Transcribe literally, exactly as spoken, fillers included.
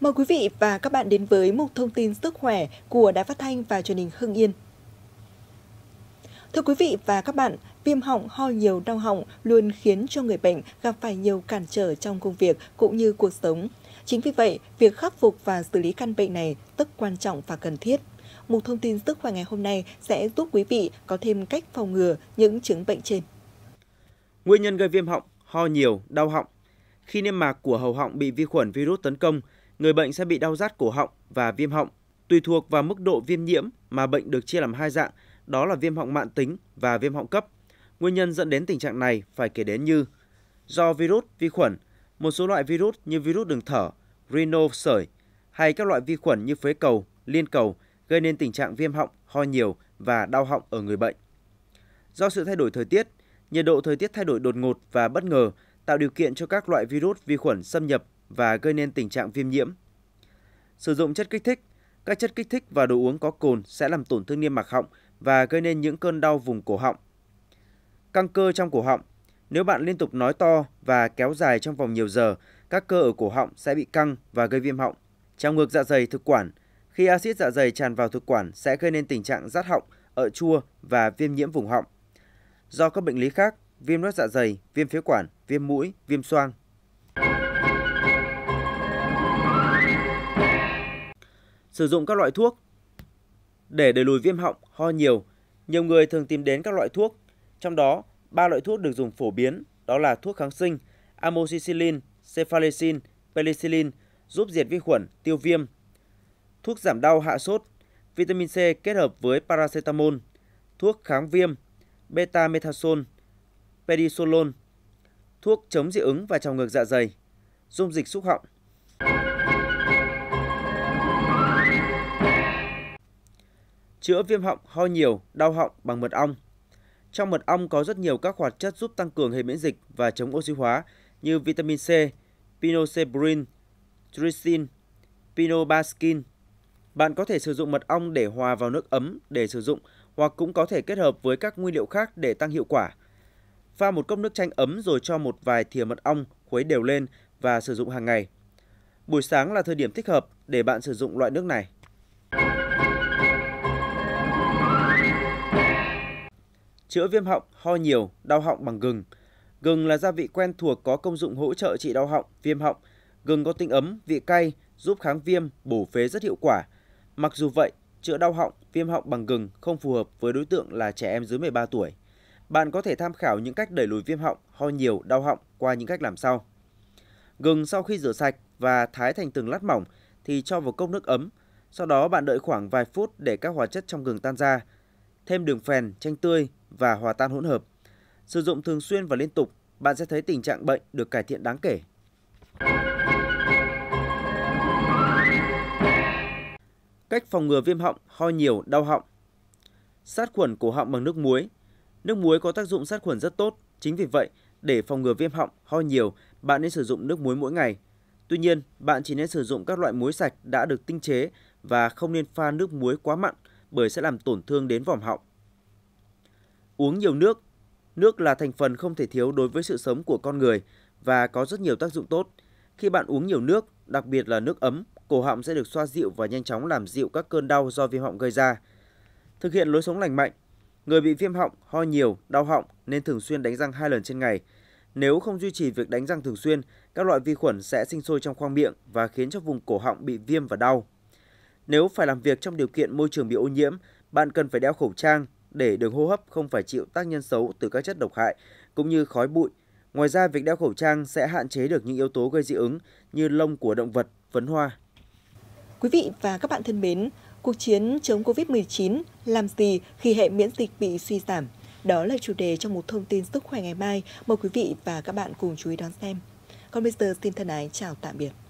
Mời quý vị và các bạn đến với mục thông tin sức khỏe của Đài Phát Thanh và truyền hình Hưng Yên. Thưa quý vị và các bạn, viêm họng, ho nhiều, đau họng luôn khiến cho người bệnh gặp phải nhiều cản trở trong công việc cũng như cuộc sống. Chính vì vậy, việc khắc phục và xử lý căn bệnh này rất quan trọng và cần thiết. Mục thông tin sức khỏe ngày hôm nay sẽ giúp quý vị có thêm cách phòng ngừa những chứng bệnh trên. Nguyên nhân gây viêm họng, ho nhiều, đau họng. Khi niêm mạc của hầu họng bị vi khuẩn virus tấn công, người bệnh sẽ bị đau rát cổ họng và viêm họng. Tùy thuộc vào mức độ viêm nhiễm mà bệnh được chia làm hai dạng, đó là viêm họng mãn tính và viêm họng cấp. Nguyên nhân dẫn đến tình trạng này phải kể đến như do virus, vi khuẩn, một số loại virus như virus đường thở, rhino sởi hay các loại vi khuẩn như phế cầu, liên cầu gây nên tình trạng viêm họng, ho nhiều và đau họng ở người bệnh. Do sự thay đổi thời tiết, nhiệt độ thời tiết thay đổi đột ngột và bất ngờ tạo điều kiện cho các loại virus, vi khuẩn xâm nhập và gây nên tình trạng viêm nhiễm. Sử dụng chất kích thích, các chất kích thích và đồ uống có cồn sẽ làm tổn thương niêm mạc họng và gây nên những cơn đau vùng cổ họng. Căng cơ trong cổ họng, nếu bạn liên tục nói to và kéo dài trong vòng nhiều giờ, các cơ ở cổ họng sẽ bị căng và gây viêm họng. Trào ngược dạ dày thực quản, khi axit dạ dày tràn vào thực quản sẽ gây nên tình trạng rát họng, ở chua và viêm nhiễm vùng họng. Do các bệnh lý khác, viêm loét dạ dày, viêm phế quản, viêm mũi, viêm xoang. Sử dụng các loại thuốc để đẩy lùi viêm họng, ho nhiều, nhiều người thường tìm đến các loại thuốc. Trong đó, ba loại thuốc được dùng phổ biến, đó là thuốc kháng sinh, amoxicillin, cefalexin, penicillin, giúp diệt vi khuẩn, tiêu viêm. Thuốc giảm đau hạ sốt, vitamin C kết hợp với paracetamol, thuốc kháng viêm, betamethasone, prednisolone, thuốc chống dị ứng và trào ngược dạ dày, dung dịch xúc họng. Chữa viêm họng, ho nhiều, đau họng bằng mật ong. Trong mật ong có rất nhiều các hoạt chất giúp tăng cường hệ miễn dịch và chống oxy hóa như vitamin C, pinocembrin, tricin, pinobaskin. Bạn có thể sử dụng mật ong để hòa vào nước ấm để sử dụng hoặc cũng có thể kết hợp với các nguyên liệu khác để tăng hiệu quả. Pha một cốc nước chanh ấm rồi cho một vài thìa mật ong khuấy đều lên và sử dụng hàng ngày. Buổi sáng là thời điểm thích hợp để bạn sử dụng loại nước này. Chữa viêm họng, ho nhiều, đau họng bằng gừng. Gừng là gia vị quen thuộc có công dụng hỗ trợ trị đau họng, viêm họng. Gừng có tính ấm, vị cay, giúp kháng viêm, bổ phế rất hiệu quả. Mặc dù vậy, chữa đau họng, viêm họng bằng gừng không phù hợp với đối tượng là trẻ em dưới mười ba tuổi. Bạn có thể tham khảo những cách đẩy lùi viêm họng, ho nhiều, đau họng qua những cách làm sau. Gừng sau khi rửa sạch và thái thành từng lát mỏng thì cho vào cốc nước ấm. Sau đó bạn đợi khoảng vài phút để các hóa chất trong gừng tan ra. Thêm đường phèn, chanh tươi và hòa tan hỗn hợp. Sử dụng thường xuyên và liên tục, bạn sẽ thấy tình trạng bệnh được cải thiện đáng kể. Cách phòng ngừa viêm họng, ho nhiều, đau họng. Sát khuẩn cổ họng bằng nước muối. Nước muối có tác dụng sát khuẩn rất tốt, chính vì vậy, để phòng ngừa viêm họng, ho nhiều, bạn nên sử dụng nước muối mỗi ngày. Tuy nhiên, bạn chỉ nên sử dụng các loại muối sạch đã được tinh chế và không nên pha nước muối quá mặn bởi sẽ làm tổn thương đến vòm họng. Uống nhiều nước. Nước là thành phần không thể thiếu đối với sự sống của con người và có rất nhiều tác dụng tốt. Khi bạn uống nhiều nước, đặc biệt là nước ấm, cổ họng sẽ được xoa dịu và nhanh chóng làm dịu các cơn đau do viêm họng gây ra. Thực hiện lối sống lành mạnh, người bị viêm họng, ho nhiều, đau họng nên thường xuyên đánh răng hai lần trên ngày. Nếu không duy trì việc đánh răng thường xuyên, các loại vi khuẩn sẽ sinh sôi trong khoang miệng và khiến cho vùng cổ họng bị viêm và đau. Nếu phải làm việc trong điều kiện môi trường bị ô nhiễm, bạn cần phải đeo khẩu trang để đường hô hấp không phải chịu tác nhân xấu từ các chất độc hại cũng như khói bụi. Ngoài ra, việc đeo khẩu trang sẽ hạn chế được những yếu tố gây dị ứng như lông của động vật, phấn hoa. Quý vị và các bạn thân mến, cuộc chiến chống Covid mười chín làm gì khi hệ miễn dịch bị suy giảm? Đó là chủ đề trong một thông tin sức khỏe ngày mai. Mời quý vị và các bạn cùng chú ý đón xem. Còn bây giờ, xin thân ái chào tạm biệt.